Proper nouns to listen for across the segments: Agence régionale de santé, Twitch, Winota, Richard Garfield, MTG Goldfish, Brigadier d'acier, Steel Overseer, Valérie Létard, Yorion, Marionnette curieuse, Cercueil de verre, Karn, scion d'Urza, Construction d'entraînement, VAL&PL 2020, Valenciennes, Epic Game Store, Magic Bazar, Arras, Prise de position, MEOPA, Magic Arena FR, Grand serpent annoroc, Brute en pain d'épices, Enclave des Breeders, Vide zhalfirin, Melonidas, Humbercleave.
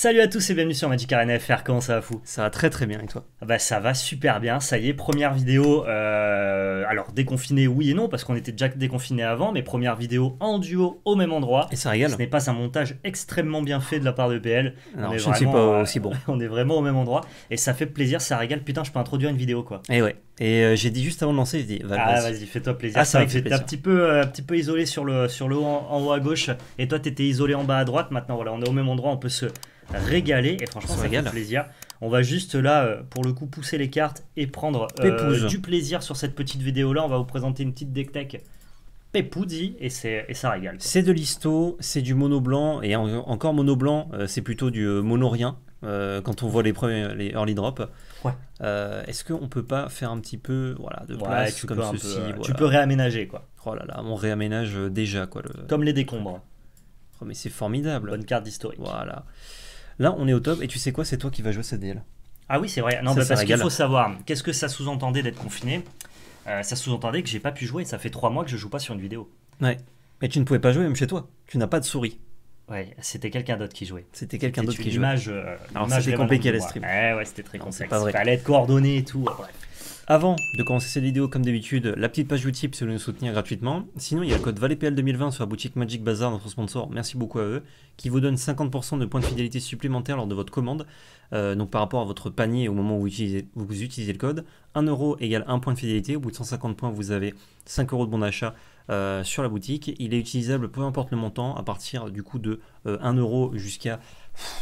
Salut à tous et bienvenue sur Magic Arena FR, comment ça va fou? Ça va très très bien, et toi? Bah ça va super bien, ça y est, première vidéo, alors déconfiné oui et non, parce qu'on était déjà déconfiné avant, mais première vidéo en duo au même endroit. Et ça régale. Ce n'est pas un montage extrêmement bien fait de la part de PL. Alors je ne suis pas aussi bon. On est vraiment au même endroit, et ça fait plaisir, ça régale, putain je peux introduire une vidéo quoi. Et ouais. Et j'ai dit juste avant de lancer, j'ai dit vas-y fais-toi plaisir. Ah, c'est vrai que j'étais un petit peu isolé sur le haut en haut à gauche et toi t'étais isolé en bas à droite. Maintenant voilà, on est au même endroit, on peut se régaler et franchement ça fait plaisir. On va juste là pour le coup pousser les cartes et prendre du plaisir sur cette petite vidéo là. On va vous présenter une petite deck tech Pépoudi et ça régale. C'est de l'isto, c'est du mono blanc et encore mono blanc, c'est plutôt du mono rien. Quand on voit les early drops, ouais. Est-ce qu'on peut pas faire un petit peu voilà, de place tu comme ceci peu, voilà. Tu peux réaménager quoi. Oh là là, on réaménage déjà quoi. Comme les décombres. Oh, mais c'est formidable. Bonne carte historique. Voilà. Là on est au top et tu sais quoi, c'est toi qui vas jouer cette DL. Ah oui c'est vrai, non, ça, parce qu'il faut savoir, qu'est-ce que ça sous-entendait d'être confiné? Ça sous-entendait que j'ai pas pu jouer, ça fait 3 mois que je joue pas sur une vidéo. Ouais, mais tu ne pouvais pas jouer même chez toi, tu n'as pas de souris. Ouais, c'était quelqu'un d'autre qui jouait. C'était quelqu'un d'autre qui jouait. Alors c'était compliqué la stream. Ouais, c'était très complexe. Il fallait être coordonné et tout. Bref. Avant de commencer cette vidéo, comme d'habitude, la petite page YouTube si vous voulez nous soutenir gratuitement. Sinon, il y a le code VAL&PL 2020 sur la boutique Magic Bazar, notre sponsor. Merci beaucoup à eux, qui vous donne 50% de points de fidélité supplémentaires lors de votre commande. Donc par rapport à votre panier au moment où vous utilisez le code, 1 € égale 1 point de fidélité. Au bout de 150 points, vous avez 5 € de bon d'achat. Sur la boutique, il est utilisable peu importe le montant à partir du coup de 1 € jusqu'à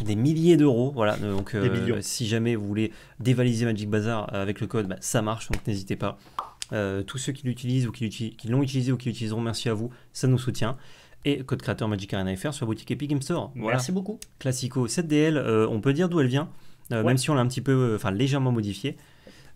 des milliers d'euros, voilà. Donc si jamais vous voulez dévaliser Magic Bazar avec le code, bah, ça marche, donc n'hésitez pas. Tous ceux qui l'utilisent ou qui l'ont utilisé ou qui l'utiliseront, merci à vous, ça nous soutient. Et code créateur Magic Arena FR sur la boutique Epic Game Store. Voilà. Merci beaucoup. Classico, cette DL, on peut dire d'où elle vient, ouais. Même si on l'a un petit peu, enfin légèrement modifiée.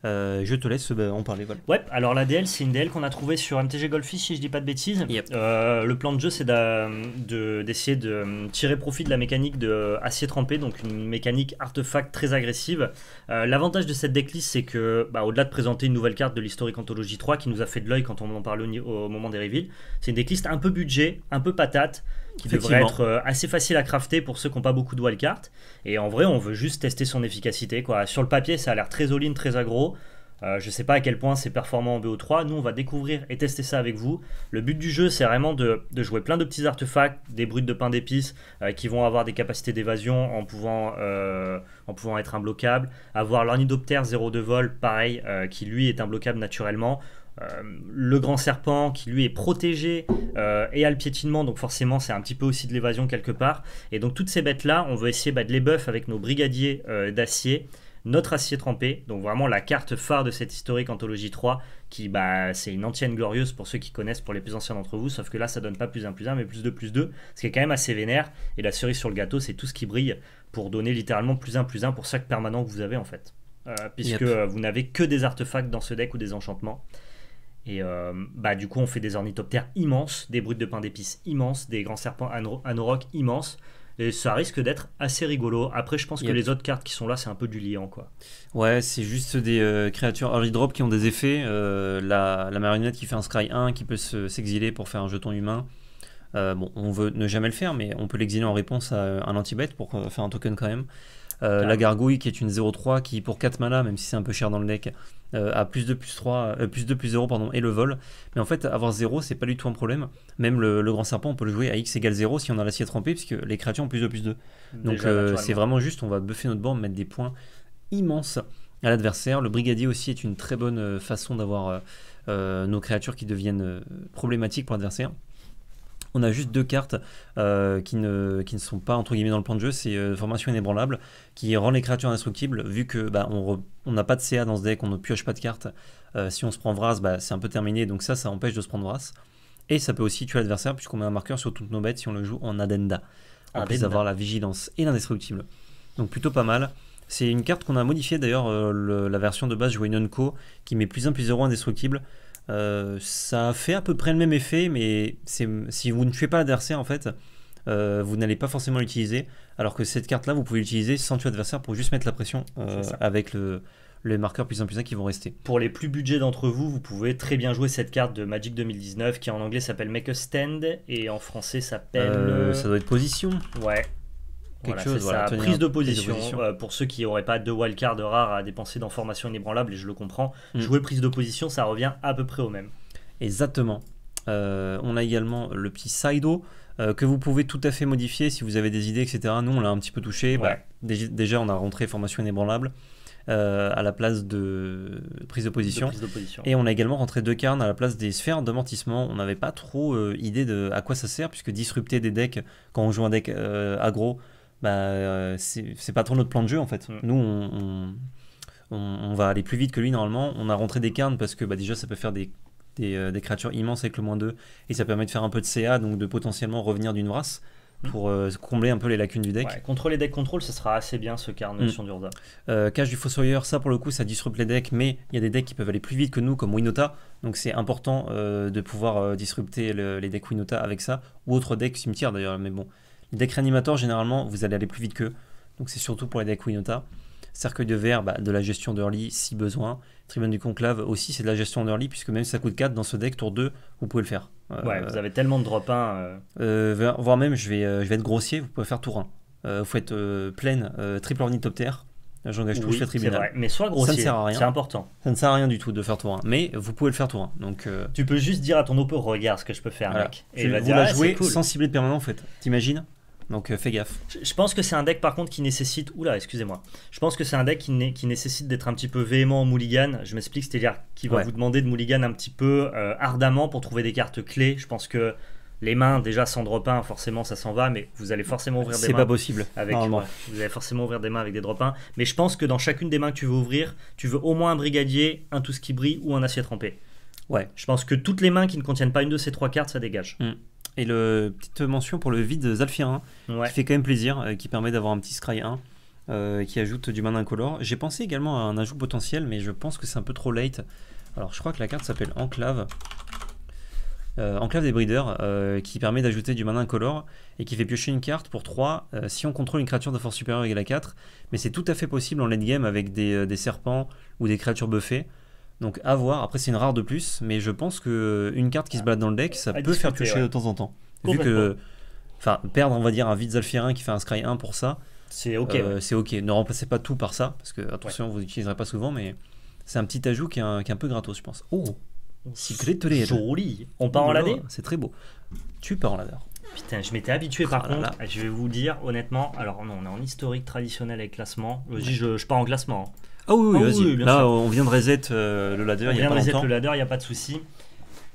Je te laisse en parler. Voilà. Ouais, alors la DL, c'est une DL qu'on a trouvée sur MTG Goldfish, si je dis pas de bêtises. Yep. Le plan de jeu, c'est d'essayer de tirer profit de la mécanique de Acier trempé, donc une mécanique artefact très agressive. L'avantage de cette decklist, c'est que, bah, au-delà de présenter une nouvelle carte de l'historique Anthologie 3 qui nous a fait de l'œil quand on en parlait au moment des reveals, c'est une decklist un peu budget, un peu patate, qui devrait être assez facile à crafter pour ceux qui n'ont pas beaucoup de wildcards. Et en vrai, on veut juste tester son efficacité, quoi. Sur le papier, ça a l'air très all-in, très aggro. Je sais pas à quel point c'est performant en BO3. Nous, on va découvrir et tester ça avec vous. Le but du jeu, c'est vraiment de jouer plein de petits artefacts, des brutes de pain d'épices qui vont avoir des capacités d'évasion en pouvant être imbloquables. Avoir l'Ornithoptère 0 de vol, pareil, qui lui est imbloquable naturellement. Le grand serpent qui lui est protégé et a le piétinement, donc forcément c'est un petit peu aussi de l'évasion quelque part. Et donc toutes ces bêtes là on veut essayer de les buff avec nos brigadiers d'acier, notre acier trempé, donc vraiment la carte phare de cette historique Anthologie 3 qui, bah, c'est une ancienne glorieuse pour ceux qui connaissent, pour les plus anciens d'entre vous, sauf que là ça donne pas +1/+1 mais +2/+2, ce qui est quand même assez vénère. Et la cerise sur le gâteau, c'est tout ce qui brille pour donner littéralement +1/+1 pour chaque permanent que vous avez en fait, puisque vous n'avez que des artefacts dans ce deck ou des enchantements. Et bah, du coup on fait des ornithoptères immenses, des brutes de pain d'épices immenses, des grands serpents annoroc immenses. Et ça risque d'être assez rigolo. Après je pense que les autres cartes qui sont là, c'est un peu du liant quoi. Ouais, c'est juste des créatures early drop qui ont des effets. La marionnette qui fait un scry 1 qui peut s'exiler pour faire un jeton humain. Bon, on veut ne jamais le faire, mais on peut l'exiler en réponse à un anti-bête pour faire un token quand même. La gargouille qui est une 0-3 qui pour 4 mana, même si c'est un peu cher dans le deck, a +2/+0 pardon, et le vol. Mais en fait avoir 0 c'est pas du tout un problème. Même le grand serpent on peut le jouer à x = 0 si on a l'acier trempé, puisque les créatures ont +2/+2. Donc c'est vraiment juste, on va buffer notre board, mettre des points immenses à l'adversaire. Le brigadier aussi est une très bonne façon d'avoir nos créatures qui deviennent problématiques pour l'adversaire. On a juste 2 cartes qui ne sont pas entre guillemets dans le plan de jeu, c'est Formation inébranlable qui rend les créatures indestructibles, vu que bah, on n'a pas de CA dans ce deck, on ne pioche pas de cartes. Si on se prend Vras, bah, c'est un peu terminé, donc ça empêche de se prendre Vras. Et ça peut aussi tuer l'adversaire puisqu'on met un marqueur sur toutes nos bêtes si on le joue en addenda. En plus d'avoir la vigilance et l'indestructible. Donc plutôt pas mal. C'est une carte qu'on a modifiée d'ailleurs, la version de base jouait Nonco qui met +1/+0 indestructible. Ça fait à peu près le même effet, mais si vous ne tuez pas l'adversaire en fait, vous n'allez pas forcément l'utiliser, alors que cette carte là vous pouvez l'utiliser sans tuer l'adversaire pour juste mettre la pression avec les marqueurs +1/+1 qui vont rester. Pour les plus budgets d'entre vous, vous pouvez très bien jouer cette carte de Magic 2019 qui en anglais s'appelle Make a Stand et en français s'appelle... ça doit être Position. Ouais. Quelque chose, prise de position, pour ceux qui n'auraient pas deux wildcards rares à dépenser dans Formation inébranlable, et je le comprends, jouer prise de position, ça revient à peu près au même. Exactement. On a également le petit Saido que vous pouvez tout à fait modifier si vous avez des idées, etc. Nous, on l'a un petit peu touché. Ouais. Déjà, on a rentré Formation inébranlable à la place de prise de position. Et on a également rentré deux carnes à la place des sphères d'amortissement. On n'avait pas trop idée de à quoi ça sert, puisque disrupter des decks quand on joue un deck aggro, c'est pas trop notre plan de jeu en fait. Nous on va aller plus vite que lui normalement. On a rentré des carnes parce que déjà ça peut faire des créatures immenses avec le -2, et ça permet de faire un peu de CA, donc de potentiellement revenir d'une race pour combler un peu les lacunes du deck. Ouais, contre les decks contrôle, ça sera assez bien ce Karn scion d'Urza. Cage du fossoyeur, ça pour le coup ça disrupte les decks, mais il y a des decks qui peuvent aller plus vite que nous comme Winota, donc c'est important de pouvoir disrupter les decks Winota avec ça, ou autre deck cimetière d'ailleurs, mais bon. Les decks réanimateurs, généralement, vous allez aller plus vite qu'eux. Donc c'est surtout pour les decks Winota. Cercueil de verre, de la gestion d'early si besoin. Tribunal du Conclave aussi, c'est de la gestion d'early, puisque même si ça coûte 4, dans ce deck, tour 2, vous pouvez le faire. Ouais, vous avez tellement de drop 1. Voire même, je vais être grossier, vous pouvez faire tour 1. Vous faites pleine, triple ornithoptère. J'engage touche le tribunal. Vrai. Mais soit grossier, c'est important. Ça ne sert à rien du tout de faire tour 1. Mais vous pouvez le faire tour 1. Donc, tu peux juste dire à ton oppo, regarde ce que je peux faire, mec. Et il va dire, la jouer sans cibler de permanent, en fait. T'imagines? Donc fais gaffe. Je pense que c'est un deck par contre qui nécessite... Oula, excusez-moi. Je pense que c'est un deck qui nécessite d'être un petit peu véhément en mulligan. Je m'explique, c'est-à-dire qu'il va vous demander de mulligan un petit peu ardemment pour trouver des cartes clés. Je pense que les mains, déjà sans drop 1, forcément ça s'en va, mais vous allez forcément ouvrir des mains. C'est pas possible. Vous allez forcément ouvrir des mains avec des drop 1. Mais je pense que dans chacune des mains que tu veux ouvrir, tu veux au moins un brigadier, un tout ce qui brille ou un acier trempé. Ouais. Je pense que toutes les mains qui ne contiennent pas une de ces trois cartes, ça dégage. Et petite mention pour le vide zhalfirin, qui fait quand même plaisir, qui permet d'avoir un petit scry 1, qui ajoute du mana incolore. J'ai pensé également à un ajout potentiel, mais je pense que c'est un peu trop late. Alors je crois que la carte s'appelle Enclave. Enclave des Breeders, qui permet d'ajouter du mana incolore et qui fait piocher une carte pour 3 si on contrôle une créature de force supérieure égale à 4. Mais c'est tout à fait possible en late game avec des serpents ou des créatures buffées. Donc à voir, après c'est une rare de plus, mais je pense qu'une carte qui se balade dans le deck, ça peut faire piocher de temps en temps. Vu que, perdre on va dire un vide zhalfirin qui fait un scry 1 pour ça, c'est ok. C'est ok, ne remplacez pas tout par ça, parce que attention vous n'utiliserez pas souvent, mais c'est un petit ajout qui est un peu gratos je pense. Oh, secret joli. On part en ladder. C'est très beau. Tu pars en ladder. Putain, je m'étais habitué par contre, je vais vous dire honnêtement, alors non, on est en historique traditionnel avec classement, je pars en classement. Ah oui, oui, là sûr. On vient de reset le ladder, il n'y a pas longtemps. On vient de reset le ladder, il n'y a pas de souci.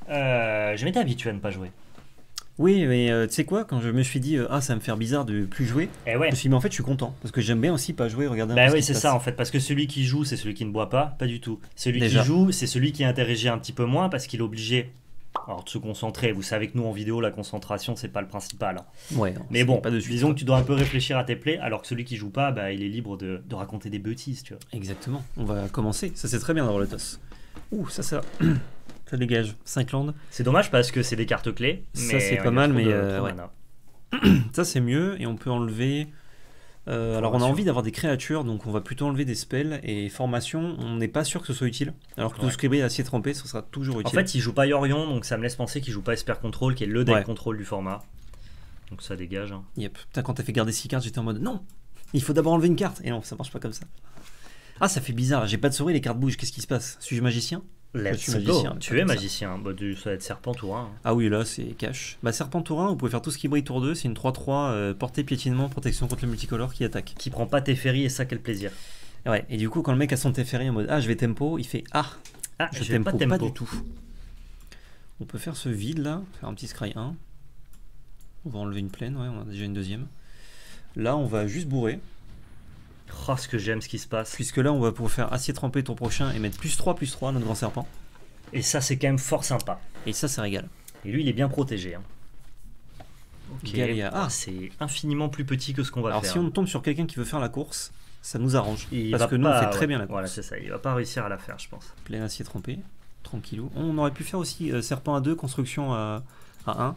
Je m'étais habitué à ne pas jouer. Oui, mais tu sais quoi, quand je me suis dit ah ça va me faire bizarre de plus jouer, je me suis dit mais en fait je suis content, parce que j'aime bien aussi pas jouer, regarder un peu ce qui se passe. C'est ça en fait, parce que celui qui joue c'est celui qui ne boit pas du tout. Celui qui joue c'est celui qui interagit un petit peu moins parce qu'il est obligé de se concentrer. Vous savez que nous en vidéo la concentration c'est pas le principal. Ouais, mais bon, disons que tu dois un peu réfléchir à tes plays, alors que celui qui joue pas il est libre de raconter des bêtises, tu vois. Exactement, on va commencer, ça c'est très bien d'avoir le toss. Ouh, ça dégage 5 landes. C'est dommage parce que c'est des cartes clés. Ça c'est pas mal, mais ça c'est mieux. Et on peut enlever. Alors on a envie d'avoir des créatures, donc on va plutôt enlever des spells et formations. On n'est pas sûr que ce soit utile. Alors que tout ce qui est acier trempé, ce sera toujours utile. En fait, il joue pas Yorion, donc ça me laisse penser qu'il joue pas Esper Control, qui est le deck contrôle du format. Donc ça dégage. Yep. Putain, quand t'as fait garder 6 cartes, j'étais en mode non, il faut d'abord enlever une carte. Et non, ça marche pas comme ça. Ah, ça fait bizarre. J'ai pas de souris, les cartes bougent. Qu'est-ce qui se passe? Suis-je magicien? Tu es magicien, ça va être serpent tour 1. Ah oui, là c'est cash. Serpent tour 1, vous pouvez faire tout ce qui brille tour 2, c'est une 3-3, portée, piétinement, protection contre le multicolore qui attaque. Qui prend pas Teferi, et ça quel plaisir. Ouais, et du coup quand le mec a son Teferi en mode je vais tempo, il fait je tempo pas du tout. On peut faire ce vide là, faire un petit scry 1. On va enlever une plaine, on a déjà une deuxième. Là on va juste bourrer. Oh, ce que j'aime ce qui se passe. Puisque là, on va pouvoir faire acier trempé ton prochain et mettre +3/+3 notre grand serpent. Et ça, c'est quand même fort sympa. Et ça, ça régale. Et lui, il est bien protégé. C'est infiniment plus petit que ce qu'on va faire. Alors, si on tombe sur quelqu'un qui veut faire la course, ça nous arrange. Parce que nous, on fait très bien la course. Voilà, c'est ça. Il va pas réussir à la faire, je pense. Plein acier trempé. Tranquillou. On aurait pu faire aussi serpent à 2, construction à 1.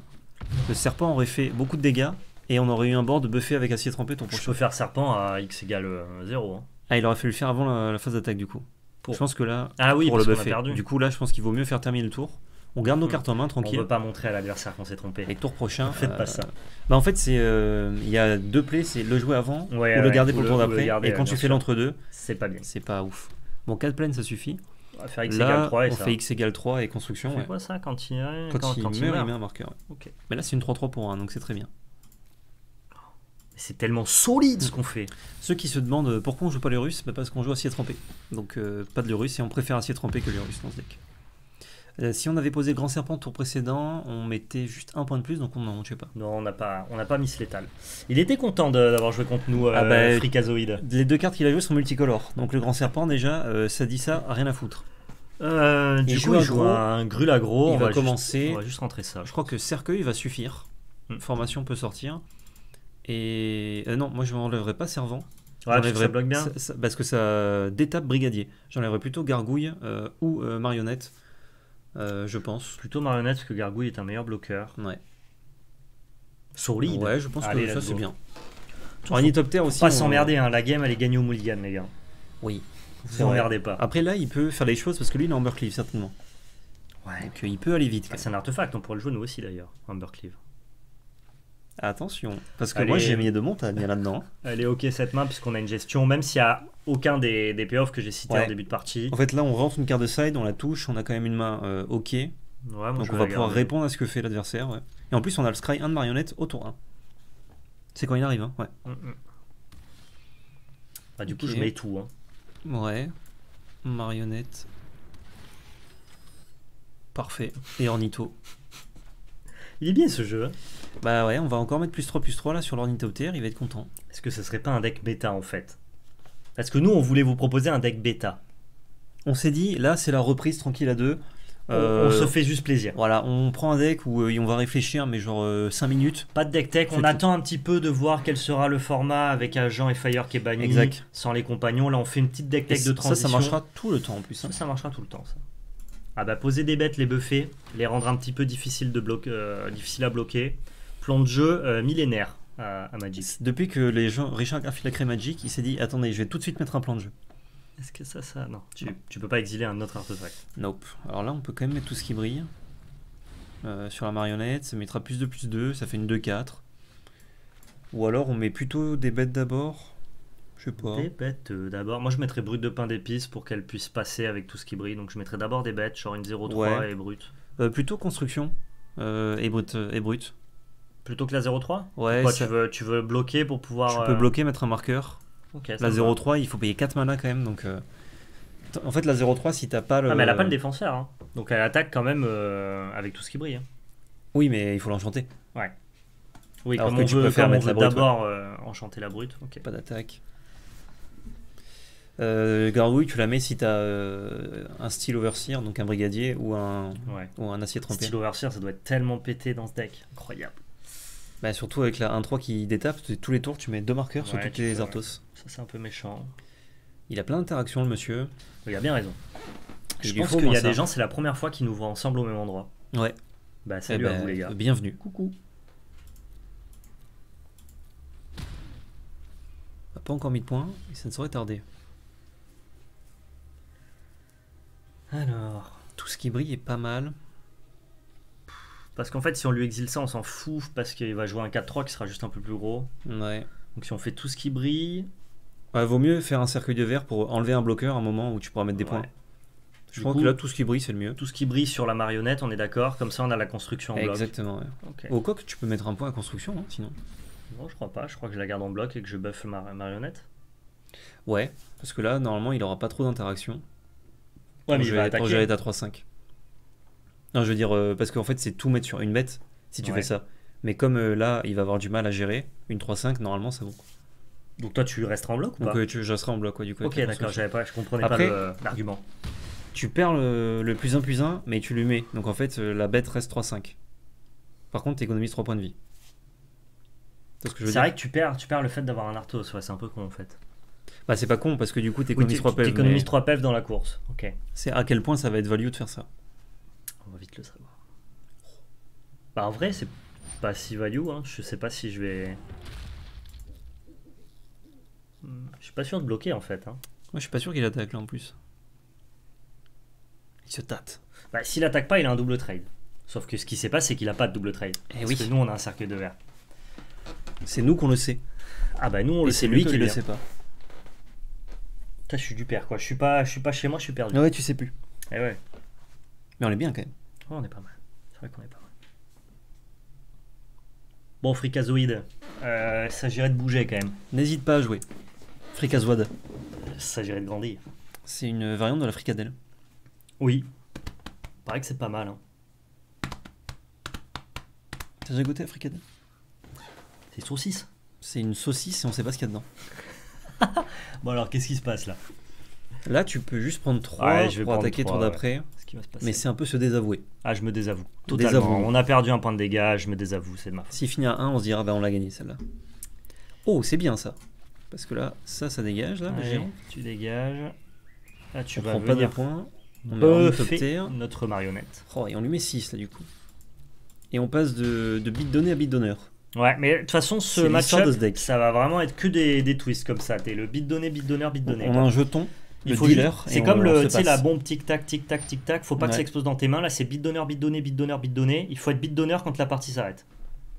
Le serpent aurait fait beaucoup de dégâts. Et on aurait eu un board buffé avec acier trempé ton prochain. Je peux faire serpent à x égale 0. Il aurait fallu le faire avant la phase d'attaque du coup. Je pense que là, pour le buffer. Du coup là, je pense qu'il vaut mieux faire terminer le tour. on garde nos cartes en main tranquille. On ne veut pas montrer à l'adversaire qu'on s'est trompé. Et tour prochain, faites pas ça. Bah en fait, c'est il y a deux plays, c'est le jouer avant ou le garder pour le tour d'après. Et quand tu fais l'entre-deux, c'est pas bien. C'est pas ouf. Bon, 4 plaines, ça suffit. On va faire X égale 3 et ça. On fait X égale 3 et construction. C'est quoi ça quand il meurt, il met un marqueur. Ok. Mais là, c'est une 3-3 pour 1, donc c'est très bien. C'est tellement solide ce qu'on fait. Ceux qui se demandent pourquoi on joue pas les Russes, bah parce qu'on joue Acier trempé. Donc pas de les Russes et on préfère Acier trempé que les Russes dans ce deck. Si on avait posé Grand Serpent tour précédent, on mettait juste un point de plus, donc on n'en touchait pas. Non, on n'a pas mis ce létal. Il était content d'avoir joué contre nous, Fricazoïde. Les deux cartes qu'il a jouées sont multicolores. Donc le Grand Serpent, déjà, ça dit ça, rien à foutre. Du coup, il joue un Grul Agro. On va commencer. On va juste rentrer ça. Je crois que Cercueil va suffire. Formation peut sortir. Et non, moi je m'enlèverai pas Servant. Ouais, ça bloque bien. Parce que ça détape Brigadier. J'enlèverai plutôt Gargouille ou Marionnette, je pense. Plutôt Marionnette parce que Gargouille est un meilleur bloqueur. Ouais. Solide. Ouais, je pense que ça c'est bien. Ornithoptère aussi. Pas s'emmerder, hein. La game elle est gagnée au mulligan, les gars. Oui. Ne s'emmerdez pas. Après là, il peut faire les choses parce que lui il est en Humbercleave certainement. Ouais. Donc il peut aller vite. Ah, c'est un artefact, on pourrait le jouer nous aussi d'ailleurs, Humbercleave. Attention, parce que moi j'ai mis de montagne là-dedans. Elle est ok cette main puisqu'on a une gestion, même s'il n'y a aucun des payoffs que j'ai cités en début de partie. En fait là on rentre une carte de side, on la touche, on a quand même une main ok. Ouais, moi, donc on va pouvoir répondre à ce que fait l'adversaire. Ouais. Et en plus on a le scry 1 de Marionnette au tour 1. C'est quand il arrive, hein. Ouais. Bah, du coup je mets tout. Hein. Ouais, Marionnette. Parfait, et Ornito. Il est bien ce jeu. Bah ouais, on va encore mettre +3/+3 là sur l'Ornithoptère, il va être content. Est-ce que ça serait pas un deck bêta en fait? Parce que nous on voulait vous proposer un deck bêta. On s'est dit, là c'est la reprise tranquille à deux. On se fait juste plaisir. Voilà, on prend un deck où on va réfléchir, mais genre 5 minutes. Pas de deck tech, on attend un petit peu de voir quel sera le format avec Agent et Fire qui est banni, sans les compagnons. Là on fait une petite deck tech de transition. Ça marchera tout le temps en plus. Hein. Ça marchera tout le temps ça. Ah bah poser des bêtes, les buffer, les rendre un petit peu difficiles, difficiles à bloquer. Plan de jeu millénaire à Magic. Depuis que les gens, Richard Garfield a créé Magic, il s'est dit attendez, je vais tout de suite mettre un plan de jeu. Est-ce que ça non. Tu peux pas exiler un autre artefact. Nope. Alors là on peut quand même mettre tout ce qui brille. Sur la Marionnette, ça mettra +2/+2, ça fait une 2/4. Ou alors on met plutôt des bêtes d'abord. Je sais pas. Des bêtes d'abord. Moi je mettrais Brute de pain d'épices pour qu'elle puisse passer avec tout ce qui brille. Donc je mettrais d'abord des bêtes, genre une 0-3 et Brute. Plutôt construction et Brute. Plutôt que la 0-3 ouais. Pourquoi, ça... tu veux bloquer pour pouvoir... Tu peux bloquer, mettre un marqueur. Okay, la 0-3, il faut payer 4 mana quand même. Donc, en fait la 0-3 si t'as pas le... Ah mais elle a pas le défenseur. Hein. Donc elle attaque quand même avec tout ce qui brille. Hein. Oui mais il faut l'enchanter. Ouais. Oui, alors comme que on veut, veut d'abord enchanter la Brute. Okay. Pas d'attaque. Gargouille, tu la mets si t'as un Steel Overseer, donc un Brigadier ou un Acier trempé. Steel Overseer, ça doit être tellement pété dans ce deck. Incroyable. Bah, surtout avec la 1-3 qui détape, tous les tours tu mets 2 marqueurs sur toutes les Arthos. Ça c'est un peu méchant. Il a plein d'interactions le monsieur. Il a bien raison. Je pense qu'il y a des gens, c'est la première fois qu'ils nous voient ensemble au même endroit. Ouais. Bah salut à vous les gars. Bienvenue. Coucou. On n'a pas encore mis de points, et ça ne saurait tarder. Alors, tout ce qui brille est pas mal. Parce qu'en fait, si on lui exile ça, on s'en fout parce qu'il va jouer un 4-3 qui sera juste un peu plus gros. Ouais. Donc si on fait tout ce qui brille... Ouais, vaut mieux faire un cercueil de verre pour enlever un bloqueur à un moment où tu pourras mettre des points. Je crois que là, tout ce qui brille, c'est le mieux. Tout ce qui brille sur la Marionnette, on est d'accord. Comme ça, on a la construction en bloc. Exactement, ouais. Okay. Au coq, tu peux mettre un point à construction, hein, sinon. Non, je crois pas. Je crois que je la garde en bloc et que je buffe ma Marionnette. Ouais, parce que là, normalement, il aura pas trop d'interaction. Ouais, mais je vais être à 3-5. Non, je veux dire, parce qu'en fait, c'est tout mettre sur une bête si tu fais ça. Mais comme là, il va avoir du mal à gérer, une 3-5, normalement, ça vaut. Donc toi, tu resteras en bloc ou pas? Donc je resterai en bloc, quoi, du coup. Ok, d'accord, je comprenais pas l'argument. Tu perds le +1/+1, mais tu lui mets. Donc en fait, la bête reste 3-5. Par contre, tu économises 3 points de vie. C'est vrai que tu perds le fait d'avoir un Arthos, ouais, c'est un peu con en fait. Bah c'est pas con parce que du coup t'économises 3 PF. T'économises 3 PF dans la course. Ok. C'est à quel point ça va être value de faire ça. On va vite le savoir. Bah en vrai c'est pas si value hein. Je sais pas si je vais... Je suis pas sûr de bloquer en fait. Hein. Moi je suis pas sûr qu'il attaque là en plus. Il se tâte. Bah, s'il attaque pas, il a un double trade. Sauf que ce qui s'est passé, c'est qu'il a pas de double trade. Et parce que nous, on a un cercueil de verre. C'est nous qu'on le sait. Ah bah nous, on le sait. C'est lui qui le sait pas. Putain, je suis du père, quoi. Je suis pas chez moi, je suis perdu. Ah ouais, tu sais plus. Eh ouais. Mais on est bien quand même. Ouais, on est pas mal. C'est vrai qu'on est pas mal. Bon, Fricazoïde, s'agirait de bouger quand même. N'hésite pas à jouer. Fricazoïde. S'agirait de grandir. C'est une variante de la fricadelle. Oui. Paraît que c'est pas mal. Hein. T'as déjà goûté la fricadelle? C'est une saucisse. C'est une saucisse et on sait pas ce qu'il y a dedans. Bon alors, qu'est-ce qui se passe là? Là, tu peux juste prendre 3 pour attaquer ton d'après. Ouais. Mais c'est un peu se désavouer. Ah, je me désavoue. Totalement. Désavoue. On a perdu un point de dégâts, je me désavoue, c'est de ma faute. S'il finit à 1, on se dira, bah on l'a gagné celle-là. Oh, c'est bien ça. Parce que là, ça dégage, là, ouais, tu dégages. Là, tu vas prends pas de points. On a notre marionnette. Oh, et on lui met 6 là, du coup. Et on passe de bit donné à bit d'honneur. Ouais, mais de toute façon, ce match-up, ça va vraiment être que des twists comme ça. T'es le bit donné, bit d'honneur, bit donné. On a un jeton. Il faut dealer. C'est comme la bombe tic-tac, tic-tac, tic-tac. Faut pas que ça explose dans tes mains. Là, c'est bit d'honneur, bit donné, bit d'honneur, bit donné. Il faut être bit d'honneur quand la partie s'arrête.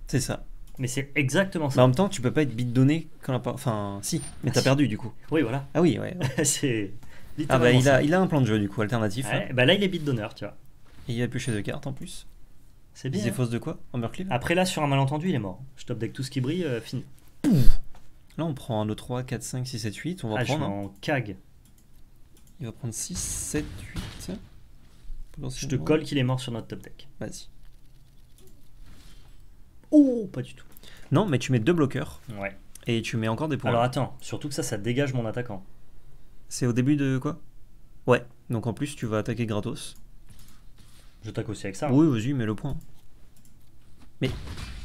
C'est ça. Mais c'est exactement ça. Bah, en même temps, tu peux pas être bit donné quand la partie. Enfin, si, mais t'as perdu du coup. Oui, voilà. Ah oui, ouais. C'est. Ah bah, il a un plan de jeu du coup, alternatif. Ouais, hein. Bah là, il est bit d'honneur, tu vois. Et il a pioché 2 cartes en plus. C'est bien. Il est fausse de quoi? Humbercleave. Après, là, sur un malentendu, il est mort. Je top deck tout ce qui brille, fini. Pouf. Là, on prend 1, 2, 3, 4, 5, 6, 7, 8. On va prendre. En cag. Il va prendre 6, 7, 8. Je te colle qu'il est mort sur notre top deck. Vas-y. Oh, pas du tout. Non, mais tu mets 2 bloqueurs. Ouais. Et tu mets encore des points. Alors attends, surtout que ça dégage mon attaquant. C'est au début de quoi? Ouais. Donc en plus, tu vas attaquer gratos. Je t'attaque aussi avec ça. Oui, vas-y, mets le point. Mais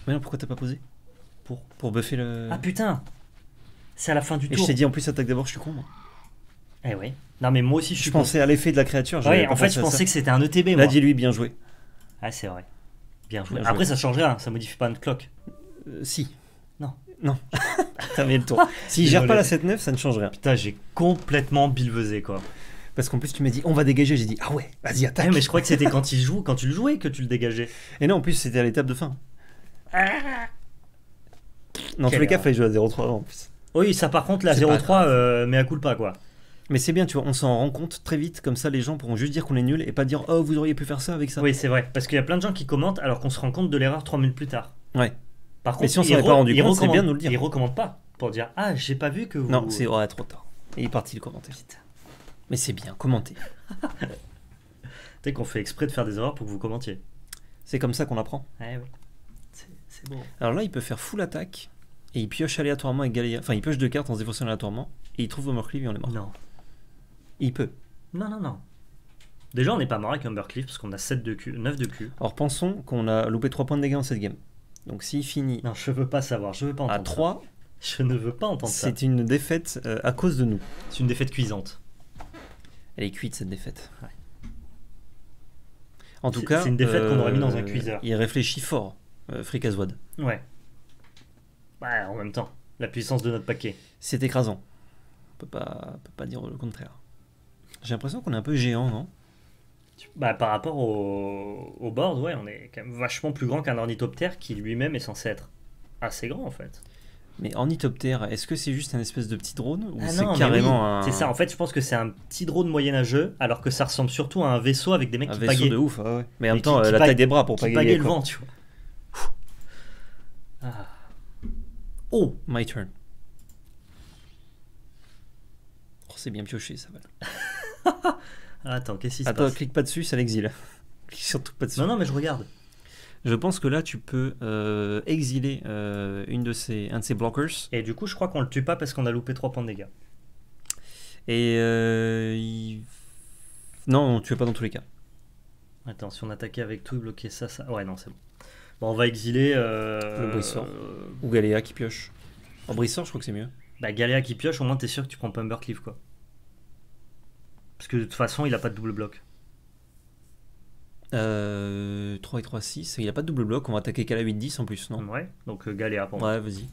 non, pourquoi t'as pas posé? Pour buffer le. Ah putain! C'est à la fin du tour. Et je t'ai dit en plus, attaque d'abord, je suis con moi. Eh oui. Non mais moi aussi je suis pensais à l'effet de la créature. Ouais, en fait je pensais que c'était un ETB. Là dis-lui bien joué. Ah c'est vrai. Bien joué. Après ça change rien, ça modifie pas notre clock. Si. Non. Non. T'as mis le tour. S'il gère pas la 7-9 ça ne change rien. Putain j'ai complètement bilvesé quoi. Parce qu'en plus tu m'as dit on va dégager, j'ai dit ah ouais vas-y attaque. Mais je crois que c'était quand il joue, quand tu le jouais que tu le dégageais. Et non en plus c'était à l'étape de fin. Dans tous les cas il fallait jouer à 0-3 en plus. Oui ça par contre la 0-3 mais à coup pas quoi. Mais c'est bien, tu vois, on s'en rend compte très vite, comme ça les gens pourront juste dire qu'on est nul et pas dire oh vous auriez pu faire ça avec ça. Oui, c'est vrai, parce qu'il y a plein de gens qui commentent alors qu'on se rend compte de l'erreur 3 minutes plus tard. Ouais. Par contre, mais si on s'en est pas rendu compte, c'est bien de nous le dire. Ils recommandent pas pour dire ah j'ai pas vu que vous. Non, c'est ouais, trop tard. Et il est parti le commenter. Vite. Mais c'est bien, commentez. Tu sais qu'on fait exprès de faire des erreurs pour que vous commentiez. C'est comme ça qu'on apprend. Ouais, ouais. C'est bon. Alors là, il peut faire full attaque et il pioche aléatoirement avec Galéa. Enfin, il pioche 2 cartes en se défaussant aléatoirement et il trouve Humbercleave et on les mort. Non. Il peut. Non, non, non. Déjà, on n'est pas mort avec Humbercleave parce qu'on a 7 de Q, 9 de Q. Or, pensons qu'on a loupé 3 points de dégâts en cette game. Donc, s'il finit. Non, je veux pas savoir, je veux pas entendre. À 3, ça. Je ne veux pas entendre ça. C'est une défaite à cause de nous. C'est une défaite cuisante. Elle est cuite, cette défaite. Ouais. En tout cas. C'est une défaite qu'on aurait mis dans un cuiseur. Il réfléchit fort, Fricaswad. Ouais. Bah, en même temps, la puissance de notre paquet. C'est écrasant. On peut pas dire le contraire. J'ai l'impression qu'on est un peu géant, non? Bah, par rapport au board, ouais, on est quand même vachement plus grand qu'un ornithoptère qui lui-même est censé être assez grand en fait. Mais ornithoptère, est-ce que c'est juste un espèce de petit drone ou c'est carrément oui. un. C'est ça, en fait, je pense que c'est un petit drone moyenâgeux alors que ça ressemble surtout à un vaisseau avec des mecs qui pagaient. Un vaisseau de ouf, ouais. Mais en même temps, la taille des bras pour pagayer. Qui pagaient le vent, tu vois. Ah. Oh, my turn. Oh, c'est bien pioché, ça va. Attends, qu'est-ce qui se passe? Clique pas dessus, ça l'exile. Clique surtout pas dessus. Non, non, mais je regarde. Je pense que là, tu peux exiler un de ces blockers. Et du coup, je crois qu'on le tue pas parce qu'on a loupé 3 points de dégâts. Et non, on ne tue pas dans tous les cas. Attends, si on attaquait avec tout et bloquait ça, ça. Ouais, non, c'est bon. Bon, on va exiler. Le Brissor. Ou Galéa qui pioche. En Brissor, je crois que c'est mieux. Bah, Galéa qui pioche, au moins, t'es sûr que tu prends pas Humbercleave, quoi. Parce que de toute façon, il a pas de double bloc. 3 et 3, 6. Il a pas de double bloc. On va attaquer qu'à la 8-10 en plus, non? Ouais, donc Galéa pour moi. Ouais, vas-y.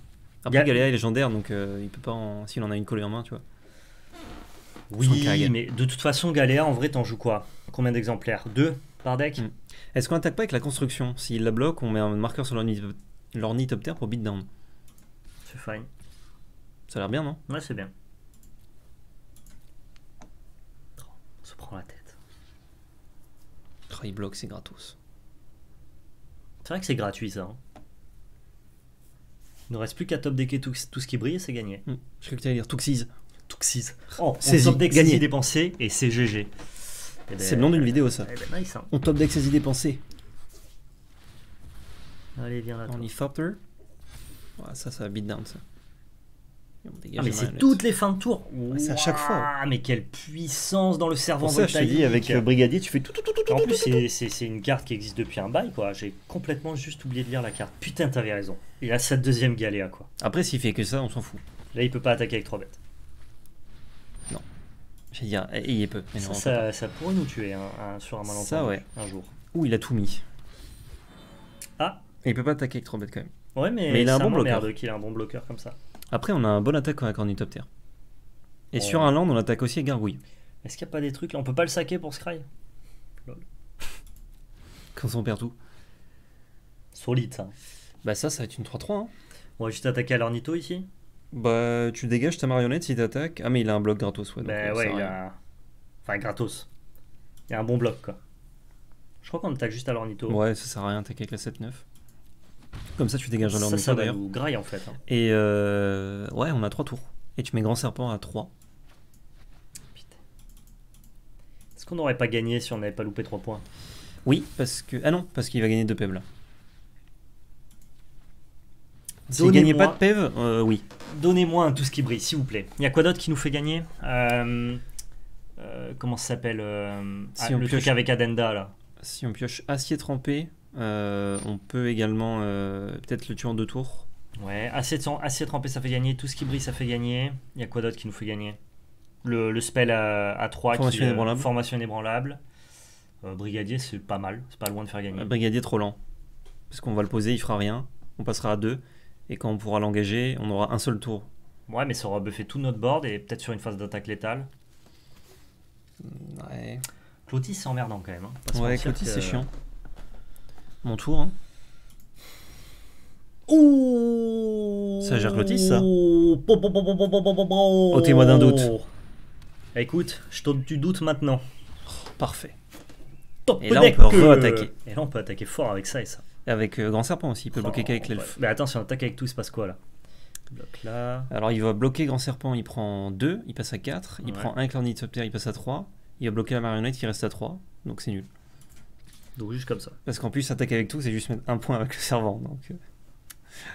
Après, Galéa est légendaire, donc il peut pas. S'il en a une collée en main, tu vois. Oui, mais de toute façon, Galéa, en vrai, t'en joues quoi? Combien d'exemplaires? 2 par deck. Est-ce qu'on attaque pas avec la construction? S'il la bloque, on met un marqueur sur l'ornithoptère pour beatdown. C'est fine. Ça a l'air bien, non? Ouais, c'est bien. Oh, on se prend la tête. Oh, il bloque, c'est gratos. C'est vrai que c'est gratuit, ça. Hein. Il ne reste plus qu'à top decker tout ce qui brille et c'est gagné. Je crois que tu allais dire Tuxis. Tuxis. Oh, on top deck gagné dépensé et c'est GG. C'est le nom d'une vidéo, ça. Ben nice, hein. On top deck ses idées pensées. Allez, viens là. Ornithoptère. Ouais, ça va beat down, ça. Ah, mais c'est toutes les fins de tour. Ouais, c'est à chaque fois. Mais quelle puissance dans le servant voltaïque. Je te dis, avec le brigadier, tu fais tout. En plus, c'est une carte qui existe depuis un bail, quoi. J'ai complètement juste oublié de lire la carte. Putain, t'avais raison. Il a sa deuxième galéa, quoi. Après, s'il fait que ça, on s'en fout. Là, il peut pas attaquer avec 3 bêtes. Non. J'allais dire, il peut. Mais non, ça pourrait nous tuer hein, sur un malentendu. Ça, ouais. Un jour. Ouh, il a tout mis. Ah. Il peut pas attaquer avec 3 bêtes, quand même. Ouais, mais il a un bon bloqueur. Merde qu'il a un bon bloqueur comme ça. Après, on a un bon attaque avec Ornithoptère. Et sur un land, on attaque aussi avec Gargouille. Est-ce qu'il n'y a pas des trucs là? On peut pas le saquer pour Scry? Lol. Quand on perd tout. Solide, ça. Bah ça, ça va être une 3-3. Hein. On va juste attaquer à l'ornito ici. Bah, tu dégages ta marionnette si t'attaques. Ah, mais il a un bloc gratos. Ouais, donc bah ouais, il a... Enfin, gratos. Il y a un bon bloc, quoi. Je crois qu'on attaque juste à l'ornito. Ouais, ça sert à rien d'attaquer avec la 7-9. Comme ça, tu dégages un l'ornito. Ça va nous graille, en fait. Hein. Et ouais, on a 3 tours. Et tu mets Grand Serpent à 3. Putain. Est-ce qu'on n'aurait pas gagné si on n'avait pas loupé 3 points? Oui, parce que... Ah non, parce qu'il va gagner 2 PEV, là. S'il ne gagnait pas de PEV, oui. Donnez-moi un tout ce qui brille, s'il vous plaît. Il y a quoi d'autre qui nous fait gagner? Comment ça s'appelle si le truc avec Addenda, là. Si on pioche Acier trempé... on peut également peut-être le tuer en 2 tours. Ouais, assez trempé, ça fait gagner. Tout ce qui brille, ça fait gagner. Il y a quoi d'autre qui nous fait gagner? Le spell à 3, Formation inébranlable. Formation inébranlable. Brigadier, c'est pas mal. C'est pas loin de faire gagner. Brigadier, trop lent. Parce qu'on va le poser, il fera rien. On passera à 2. Et quand on pourra l'engager, on aura un seul tour. Ouais, mais ça aura buffé tout notre board et peut-être sur une phase d'attaque létale. Ouais. Clotis, c'est emmerdant quand même. Hein. Ouais, Clotis, c'est chiant. Mon tour. Hein. Oh, ça gère Clotis, ça. Ôtez-moi d'un doute. Écoute, je t'ôte du doute maintenant. Oh, parfait. Top. Et là, on peut re-attaquer. Et là, on peut attaquer fort avec ça et ça. Et avec Grand Serpent aussi. Il peut bloquer qu'avec l'elfe. Mais attends, si on attaque avec tout, il se passe quoi là? Bloque là. Alors, il va bloquer Grand Serpent. Il prend 2, il passe à 4. Il prend 1 avec l'ornithoptère, il passe à 3. Il va bloquer la marionnette, il reste à 3. Donc, c'est nul. Donc juste comme ça. Parce qu'en plus, attaquer avec tout, c'est juste mettre un point avec le servant.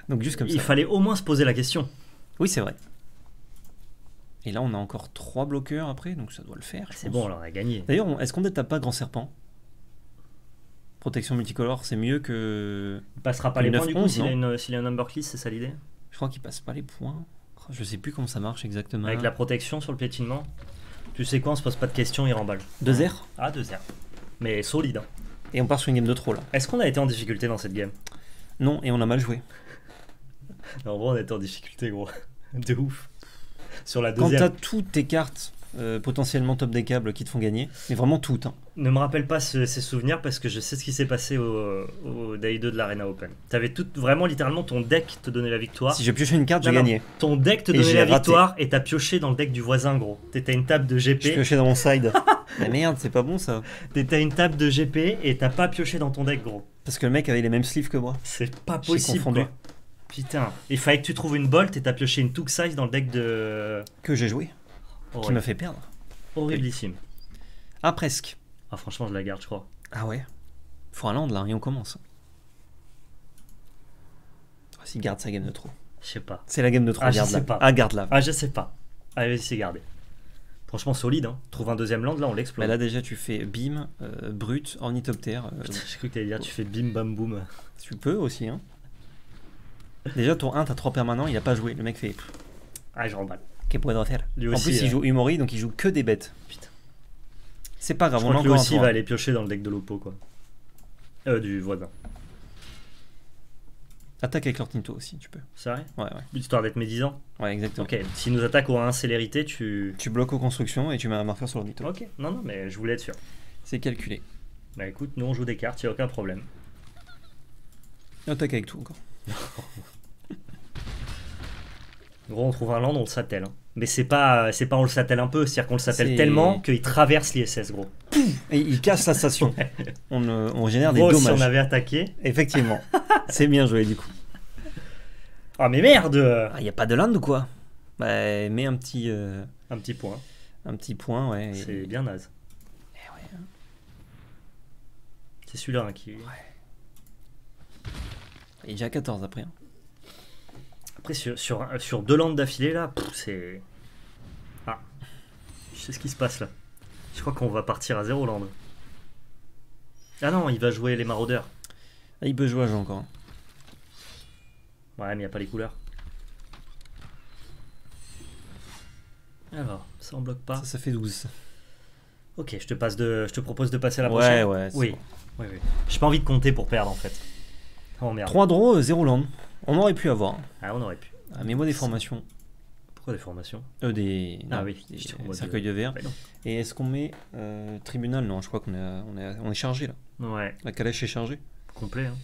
Donc juste comme ça. Il fallait au moins se poser la question. Oui, c'est vrai. Et là, on a encore 3 bloqueurs après, donc ça doit le faire. C'est bon, alors on a gagné. D'ailleurs, est-ce qu'on ne tape pas Grand Serpent? Protection multicolore, c'est mieux que... Il passera pas les points du coup s'il a un number list, c'est ça l'idée? Je crois qu'il passe pas les points. Je sais plus comment ça marche exactement. Avec la protection sur le piétinement. Tu sais quoi, on se pose pas de questions, il remballe. 2-0. Ah, 2-0. Mais solide. Et on part sur une game de trop là. Est-ce qu'on a été en difficulté dans cette game? Non, et on a mal joué. En vrai, on a été en difficulté, gros. De ouf. Sur la deuxième. Quand t'as toutes tes cartes potentiellement top des câbles qui te font gagner, mais vraiment toutes. Hein. Ne me rappelle pas ces souvenirs parce que je sais ce qui s'est passé au Day 2 de l'Arena Open. T'avais vraiment littéralement ton deck te donnait la victoire. Si je piochais une carte, j'ai gagné. Ton deck te donnait la victoire et t'as pioché dans le deck du voisin, gros. T'étais une table de GP. Je piochais dans mon side. Mais merde, c'est pas bon ça. T'étais une table de GP et t'as pas pioché dans ton deck, gros. Parce que le mec avait les mêmes sleeves que moi. C'est pas possible. Quoi. Putain. Il fallait que tu trouves une bolt et t'as pioché une Tuxis dans le deck de. Que j'ai joué. Horrible. Qui m'a fait perdre. Horriblissime. Ah, presque. Ah, franchement, je la garde, je crois. Ah ouais. Faut un land là, et on commence. S'il garde sa game de trop. Je sais pas. C'est la game de trop, garde-la. Ah, garde-la. Ah, je sais pas. Allez, vas-y, garder. Franchement solide, hein. Trouve un deuxième land, là on l'explose. Là déjà tu fais bim, brute, ornithoptère. Putain, j'ai cru que t'allais dire tu fais bim bam boum. Tu peux aussi, hein. Déjà tour 1, t'as 3 permanents, il a pas joué, le mec fait... Ah, je remballe. Qu'est-ce qu'on doit faire? En aussi, plus il joue Humori, donc il joue que des bêtes. Putain. C'est pas grave, je crois que lui aussi va aller piocher dans le deck de l'oppo, quoi. Du voisin. Attaque avec l'ornito aussi, tu peux. C'est vrai? Ouais, ouais. Histoire d'être médisant? Ouais, exactement. Ok, si nous attaque au 1 célérité, tu bloques aux constructions et tu mets un marqueur sur l'ornito. Ok, non, non, mais je voulais être sûr. C'est calculé. Bah écoute, nous on joue des cartes, il n'y a aucun problème. Et on attaque avec tout encore. Gros, on trouve un land, on le s'attelle. Hein. Mais c'est pas on le s'attelle un peu, c'est-à-dire qu'on le s'attelle tellement qu'il traverse l'ISS, gros. Et il casse la station. on génère gros, des dommages. Si on avait attaqué. Effectivement. C'est bien joué du coup. Ah mais merde. Il n'y a pas de land ou quoi? Bah mets un petit... Un petit point. Un petit point, ouais. C'est bien naze. Ouais. C'est celui-là hein, qui... Ouais. Il est déjà à 14 après. Hein. Après, sur deux landes d'affilée, là, c'est... Ah, je sais ce qui se passe, là. Je crois qu'on va partir à 0 land. Ah non, il va jouer les maraudeurs. Ah, il peut jouer à Jean encore. Ouais, mais il n'y a pas les couleurs. Alors, ça on bloque pas. Ça fait 12. Ok, je te propose de passer à la prochaine. Ouais, oui. Bon. Oui. J'ai pas envie de compter pour perdre, en fait. Oh, merde. 3 draws, 0 land. On aurait pu avoir. Ah, on aurait pu. Ah, mais moi des formations. Pourquoi des formations? Ah non, oui, des cercueils de verre. Et est-ce qu'on met tribunal? Non, je crois qu'on est chargé là. Ouais. La calèche est chargée. Complet. Hein.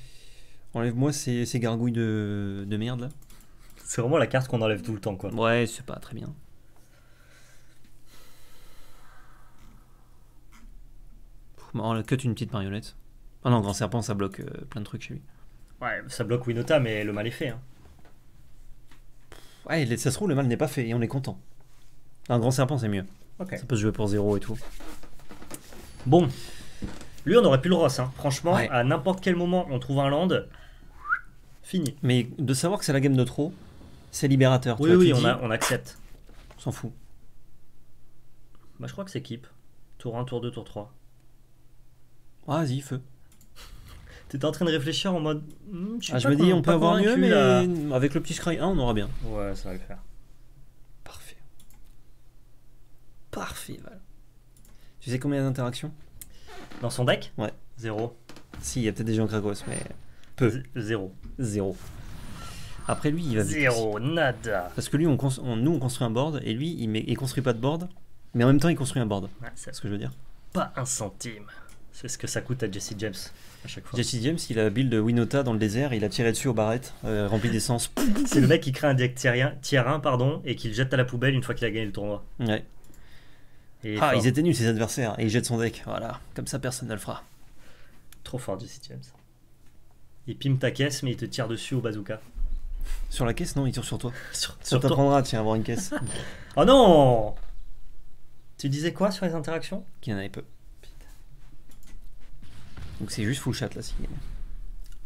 Enlève-moi ces gargouilles de merde là. C'est vraiment la carte qu'on enlève tout le temps quoi. Ouais, c'est pas très bien. On la cut une petite marionnette. Ah non, grand serpent, ça bloque plein de trucs chez lui. Ouais, ça bloque Winota, mais le mal est fait. Hein. Ouais, ça se trouve, le mal n'est pas fait et on est content. Un grand serpent, c'est mieux. Okay. Ça peut se jouer pour 0 et tout. Bon. Lui, on aurait pu le ross. Hein. Franchement, ouais. À n'importe quel moment, on trouve un land. Fini. Mais de savoir que c'est la game de trop, c'est libérateur. Oui, oui, on accepte. On s'en fout. Bah, je crois que c'est keep. Tour 1, tour 2, tour 3. Vas-y, feu. T'étais en train de réfléchir en mode. Je me dis, on peut avoir mieux, mais avec le petit scry 1, on aura bien. Ouais, ça va le faire. Parfait. Parfait, Val. Tu sais combien d'interactions dans son deck? Ouais. 0. Si, il y a peut-être des gens cracos, mais. Peu. 0. Après, lui, il va vite. 0, nada. Parce que lui, nous, on construit un board, et lui, il construit pas de board, mais en même temps, il construit un board. Ouais, c'est ce que je veux dire. Pas un centime. C'est ce que ça coûte à Jesse James à chaque fois. Jesse James, il a build Winota dans le désert, il a tiré dessus aux barrettes, rempli d'essence. C'est le mec qui crée un deck tier 1 pardon, et qu'il jette à la poubelle une fois qu'il a gagné le tournoi. Ouais. Et ah, ils étaient nuls ses adversaires, et il jette son deck. Voilà, comme ça personne ne le fera. Trop fort Jesse James. Il pime ta caisse, mais il te tire dessus au bazooka. Sur la caisse, non, il tire sur toi. Ça t'apprendra, tiens, à avoir une caisse. Oh non! Tu disais quoi sur les interactions? Qu'il y en avait peu. Donc c'est juste full chat là.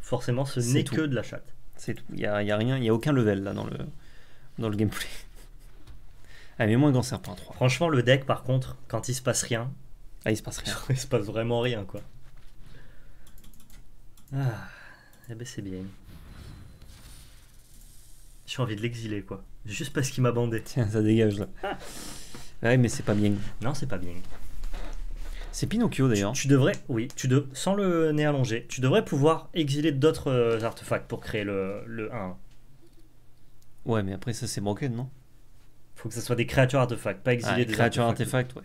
Forcément, ce n'est que de la chatte. C'est tout. Il y a rien, il y a aucun level là dans le gameplay. Ah mais moins grand serpent 3. Franchement, le deck par contre, quand il se passe rien, il se passe vraiment rien quoi. Ah, eh ben c'est bien. J'ai envie de l'exiler quoi. Juste parce qu'il m'a bandé. Tiens, ça dégage là. Ouais, mais c'est pas bien. Non, c'est pas bien. C'est Pinocchio d'ailleurs. Tu devrais, oui, sans le nez allongé, tu devrais pouvoir exiler d'autres artefacts pour créer le 1. Ouais, mais après ça c'est broken, non? Faut que ça soit des créatures artefacts, pas exiler des créatures artefacts, ouais.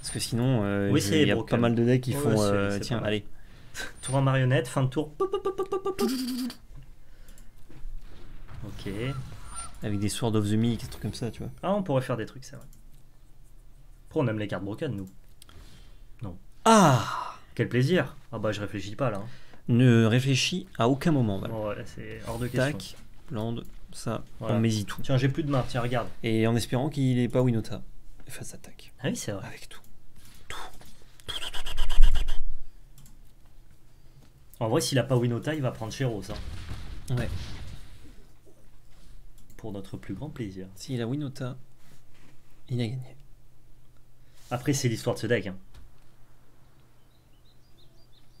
Parce que sinon, oui, il y a broken. Pas mal de decks qui font. Ouais, tiens, allez. Tour en marionnette, fin de tour. Ok. Avec des Sword of the Meek, des trucs comme ça, tu vois. Ah, on pourrait faire des trucs, c'est vrai. Après, on aime les cartes broken, nous. Ah, quel plaisir. Ah bah je réfléchis pas là. Ne réfléchis à aucun moment. Voilà. Oh, c'est hors de question. Tac, land, ça, voilà. On mésit tout. Tiens, j'ai plus de main, tiens, regarde. Et en espérant qu'il ait pas Winota face attaque. Ah oui, c'est vrai. Avec tout. Tout. En vrai, s'il a pas Winota, il va prendre Chéros, ça. Hein. Ouais. Pour notre plus grand plaisir. S'il a Winota, il a gagné. Après, c'est l'histoire de ce deck. Hein.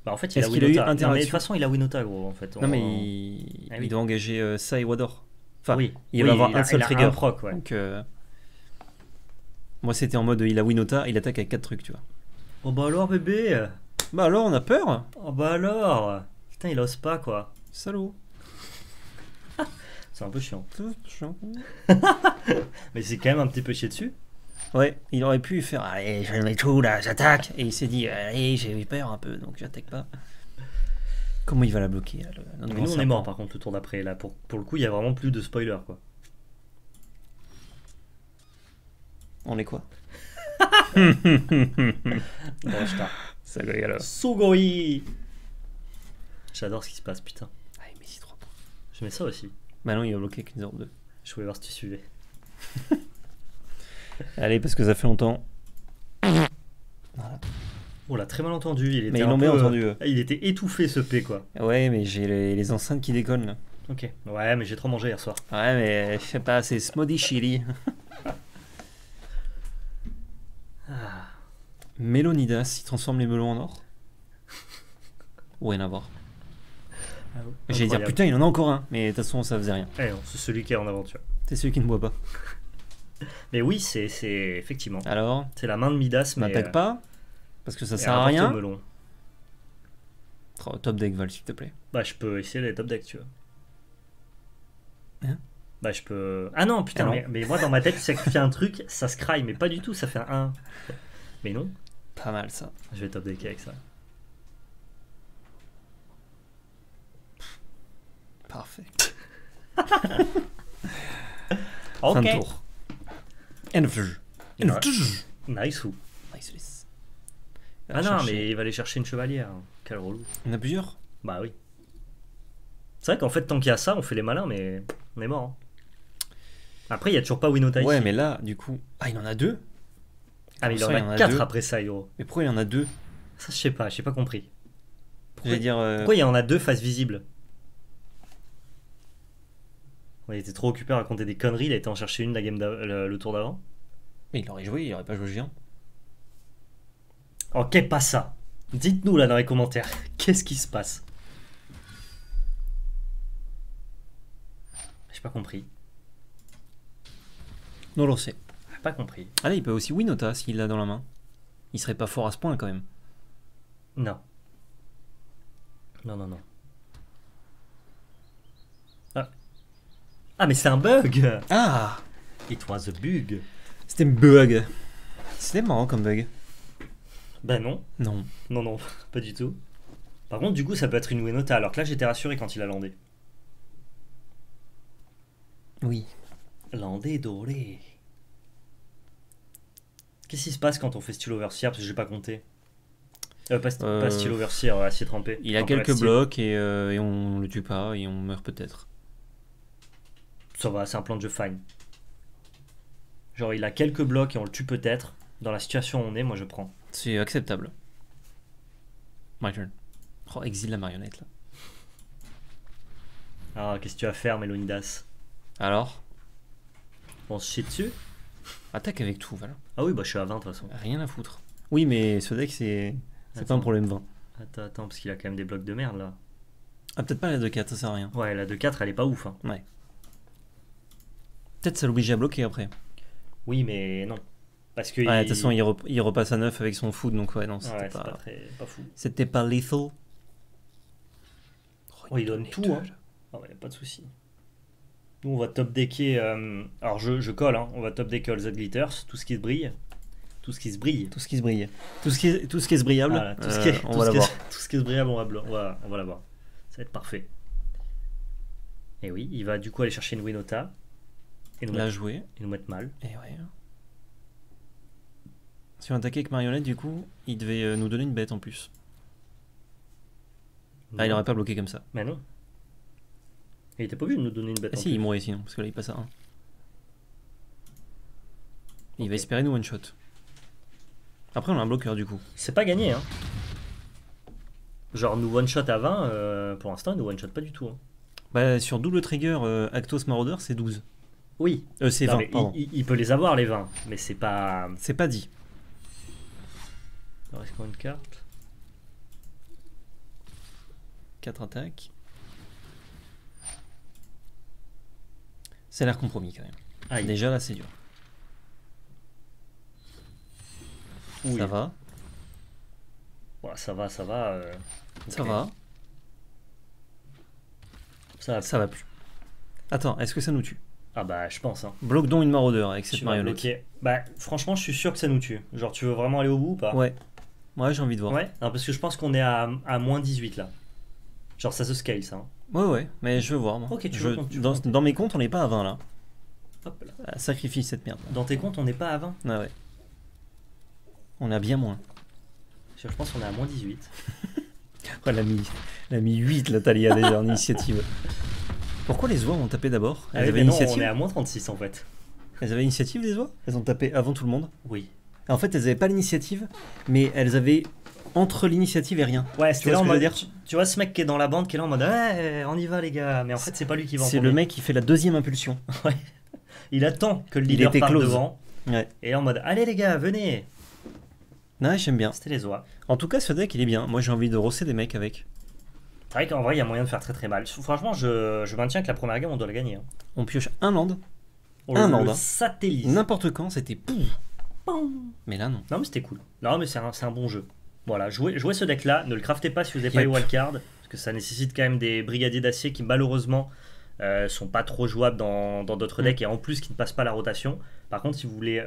En fait, il a Winota. Non, mais de toute façon, il a Winota, gros. En fait. Non, mais il doit engager ça et Wador. Enfin, oui. Il va avoir un seul trigger. Un proc, ouais. Donc, moi, c'était en mode il a Winota, il attaque avec 4 trucs, tu vois. Oh bah alors, bébé. Bah alors, on a peur. Oh bah alors. Putain, il ose pas, quoi. Salaud. C'est un peu chiant. Mais c'est quand même un petit peu chier dessus. Ouais, il aurait pu faire allez, je mets tout là, j'attaque. Et il s'est dit allez, j'ai peur un peu, donc j'attaque pas. Comment il va la bloquer là, mais nous on est mort par contre le tour d'après. Là, pour le coup, il y a vraiment plus de spoiler quoi. On est quoi? Bon, Sagoi alors. Sugoi. J'adore ce qui se passe, putain. Ah, il met 6-3 points. Je mets ça aussi. Bah non, il a bloqué avec une 0-2. Je voulais voir si tu suivais. Allez, parce que ça fait longtemps. Voilà. Oh là, très mal entendu. Il était mais ils l'ont bien entendu. Il était étouffé ce P quoi. Ouais, mais j'ai les enceintes qui déconnent là. Ok. Ouais, mais j'ai trop mangé hier soir. Ouais, mais je sais pas, c'est smoothie chili. Ah. Melonidas, il transforme les melons en or. Ou rien à voir. Ah oui. J'allais dire putain, il en a encore un, mais de toute façon ça faisait rien. Eh non, c'est celui qui est en aventure. C'est celui qui ne boit pas. Mais oui, c'est effectivement. Alors, c'est la main de Midas, mais n'attaque pas parce que ça sert à rien. Melon. Top deck Val, s'il te plaît. Bah je peux essayer les top decks, tu vois. Hein? Bah je peux... Ah non, putain, mais moi dans ma tête, tu sacrifies un truc, ça se craille, mais pas du tout, ça fait un 1. Mais non. Pas mal ça. Je vais top deck avec ça. Parfait. Ok. Tour. Nice ou. Nice. Ah non, mais il va aller chercher une chevalière. Quel relou. On a plusieurs. Bah oui. C'est vrai qu'en fait, tant qu'il y a ça, on fait les malins, mais on est mort. Hein. Après, il n'y a toujours pas Winota ici. Ouais, mais là, du coup. Ah, il en a deux. Ah, mais il en a 4 après ça, Hiro. Mais pourquoi il en a 2? Ça, je sais pas, j'ai pas compris. Pourquoi, pourquoi il y en a 2 faces visibles? Il était trop occupé à raconter des conneries, il a été en chercher une la game le tour d'avant. Mais il aurait joué, il aurait pas joué géant. Ok, pas ça. Dites-nous là dans les commentaires, qu'est-ce qui se passe? J'ai pas compris. Non, l'on sait. Pas compris. Allez, il peut aussi Winota s'il l'a dans la main. Il serait pas fort à ce point quand même. Non. Non, non, non. Ah. Ah, mais c'est un bug. Ah, it was a bug. C'était un bug. C'était marrant comme bug. Ben non. Non. Non, non, pas du tout. Par contre, du coup, ça peut être une Winota. Alors que là, j'étais rassuré quand il a landé. Oui. Landé doré. Qu'est-ce qui se passe quand on fait Steel Overseer? Parce que j'ai pas compté. Pas Steel Overseer, Acier trempé. Il a quelques blocs et on le tue pas et on meurt peut-être. Ça va, c'est un plan de jeu fine. Genre il a quelques blocs et on le tue peut-être. Dans la situation où on est, moi je prends. C'est acceptable. My turn. Oh, exile la marionnette là. Ah, qu'est-ce que tu vas faire, Melonidas? Alors? On se chie dessus? Attaque avec tout, voilà. Ah oui, bah je suis à 20 de toute façon. Rien à foutre. Oui, mais ce deck, c'est pas un problème 20. Attends, attends, parce qu'il a quand même des blocs de merde là. Ah, peut-être pas la 2-4, ça sert à rien. Ouais, la 2-4, elle est pas ouf. Hein. Ouais. Peut-être ça l'oblige à bloquer après. Oui, mais non. Parce que. Ouais, de toute façon, il repasse à 9 avec son food, donc ouais, non, c'était pas fou. C'était pas lethal. Oh, il donne tout, hein. Ah ouais, pas de soucis. Nous, on va top decker. Alors, je colle, hein, on va top decker all that glitters, tout ce qui se brille. Tout ce qui se brille. Tout ce qui se brille. Tout ce qui est brillable. Voilà, tout ce qui est, brillable, on va l'avoir. Ça va être parfait. Et oui, il va du coup aller chercher une Winota. Et nous la jouer. Et nous mettre mal. Et ouais. Si on attaquait avec Marionnette, du coup, il devait nous donner une bête en plus. Non. Ah, il n'aurait pas bloqué comme ça. Mais non. Il était pas obligé de nous donner une bête. Ah si, il mourait sinon, parce que là il passe à 1. Okay. Il va espérer nous one-shot. Après on a un bloqueur du coup. C'est pas gagné hein. Genre nous one-shot à 20, pour l'instant il nous one-shot pas du tout. Hein. Bah sur double trigger Actos Marauder c'est 12. Oui. C'est 20, pardon. Il peut les avoir les 20, mais c'est pas... C'est pas dit. Alors est-ce qu'on a une carte? 4 attaques. Ça a l'air compromis quand même. Aïe. Déjà là c'est dur. Oui. Ça va. Ouais, ça va, ça va. Ça va. Ça va plus. Attends, est-ce que ça nous tue? Ah bah je pense. Hein. Bloque donc une maraudeur avec cette marionnette. Bah franchement je suis sûr que ça nous tue. Genre tu veux vraiment aller au bout ou pas? Ouais. Ouais j'ai envie de voir. Ouais. Non, parce que je pense qu'on est à moins 18 là. Genre ça se scale ça. Hein. Ouais ouais mais je veux voir. Moi. Ok tu veux compte, dans mes comptes on n'est pas à 20 là. Hop là. Ah, sacrifie cette merde. Dans tes comptes on n'est pas à 20. Ah ouais. On est à bien moins. Je pense qu'on est à moins 18. Ouais, elle a mis 8 la Thalia déjà en initiative. Pourquoi les oies ont tapé d'abord? Elles avaient initiative. On est à moins 36 en fait. Elles avaient initiative les oies? Elles ont tapé avant tout le monde? Oui. En fait, elles n'avaient pas l'initiative, mais elles avaient entre l'initiative et rien. Ouais, c'était là en mode. Tu vois ce mec qui est dans la bande qui est là en mode hey, on y va les gars, mais en fait, c'est pas lui qui va. C'est le mec qui fait la deuxième impulsion. Ouais. Il attend que le leader parte devant. Ouais. Et en mode allez les gars, venez. Non, j'aime bien. C'était les oies. En tout cas, ce deck, il est bien. Moi, j'ai envie de rosser des mecs avec. C'est vrai qu'en vrai, il y a moyen de faire très très mal. Franchement, je maintiens que la première game, on doit la gagner. Hein. On pioche un land. On le satellite. N'importe quand, c'était pouf. Mais là, non. Non, mais c'était cool. Non, mais c'est un bon jeu. Voilà, jouez ce deck-là. Ne le craftez pas si vous n'avez pas les wildcards. Parce que ça nécessite quand même des brigadiers d'acier qui, malheureusement, sont pas trop jouables dans d'autres decks et en plus qui ne passent pas la rotation. Par contre, si vous voulez,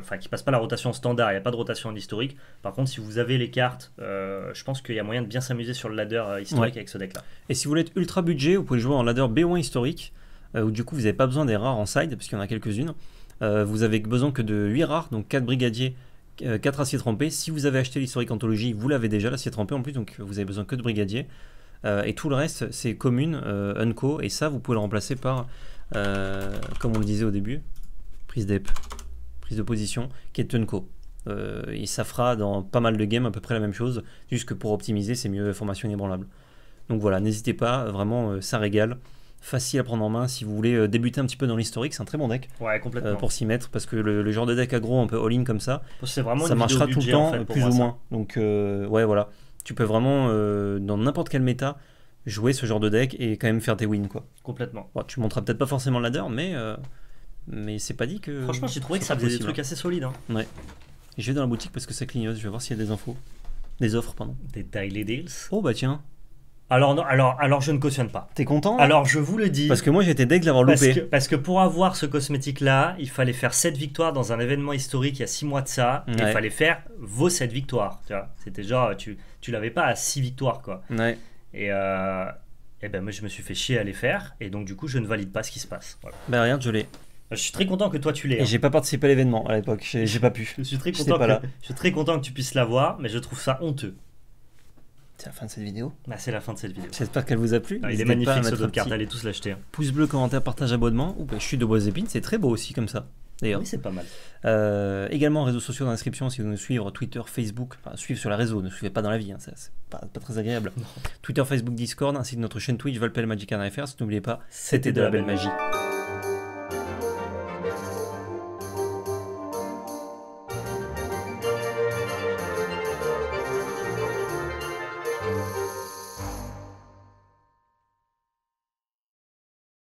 enfin qui passent pas la rotation standard, il n'y a pas de rotation en historique. Par contre, si vous avez les cartes, je pense qu'il y a moyen de bien s'amuser sur le ladder historique avec ce deck là. Et si vous voulez être ultra budget, vous pouvez jouer en ladder B1 historique où du coup vous n'avez pas besoin des rares en side parce qu'il y en a quelques-unes. Vous avez besoin que de 8 rares, donc 4 brigadiers, 4 aciers trempés. Si vous avez acheté l'historique anthologie, vous l'avez déjà l'acier trempé en plus, donc vous avez besoin que de brigadiers. Et tout le reste c'est commune, unco, et ça vous pouvez le remplacer par, comme on le disait au début, prise de position, qui est unco. Et ça fera dans pas mal de games à peu près la même chose, juste que pour optimiser c'est mieux formation inébranlable. Donc voilà, n'hésitez pas, vraiment ça régale, facile à prendre en main si vous voulez débuter un petit peu dans l'historique, c'est un très bon deck complètement. Pour s'y mettre, parce que le genre de deck aggro un peu all-in comme ça, vraiment ça marchera tout le temps, en fait, plus ou moins. Donc ouais voilà. Tu peux vraiment, dans n'importe quel méta, jouer ce genre de deck et quand même faire tes wins, quoi. Complètement. Bon, tu monteras peut-être pas forcément le ladder, mais c'est pas dit que... Franchement, j'ai trouvé que ça faisait des trucs assez solides. Hein. Ouais. Je vais dans la boutique parce que ça clignote, je vais voir s'il y a des infos. Des offres, pardon. Des daily deals. Oh bah tiens. Alors, non, alors je ne cautionne pas. T'es content? Alors je vous le dis. Parce que moi j'étais deg de l'avoir loupé. Parce que pour avoir ce cosmétique là, il fallait faire 7 victoires dans un événement historique il y a 6 mois de ça. Ouais. Et il fallait faire vos 7 victoires. C'était genre, tu l'avais pas à 6 victoires quoi. Ouais. Et ben moi je me suis fait chier à les faire. Et donc du coup je ne valide pas ce qui se passe. Voilà. Ben regarde, je l'ai. Je suis très content que toi tu l'aies. Et hein. J'ai pas participé à l'événement à l'époque, j'ai pas pu. Je suis très content que tu puisses l'avoir, mais je trouve ça honteux. C'est la fin de cette vidéo. Bah, c'est la fin de cette vidéo. J'espère qu'elle vous a plu. Il est magnifique ce dos de carte, allez tous l'acheter. Hein. Pouce bleu, commentaire, partage, abonnement. Ou je suis de Bois Épines, c'est très beau aussi comme ça. D'ailleurs. Oui, c'est pas mal. Également, réseaux sociaux dans l'inscription si vous voulez nous suivre, Twitter, Facebook. Enfin, suivre sur la réseau, ne suivez pas dans la vie, hein, c'est pas très agréable. Twitter, Facebook, Discord, ainsi que notre chaîne Twitch, VAL&PL Magic Arena FR. N'oubliez pas, c'était de la belle magie.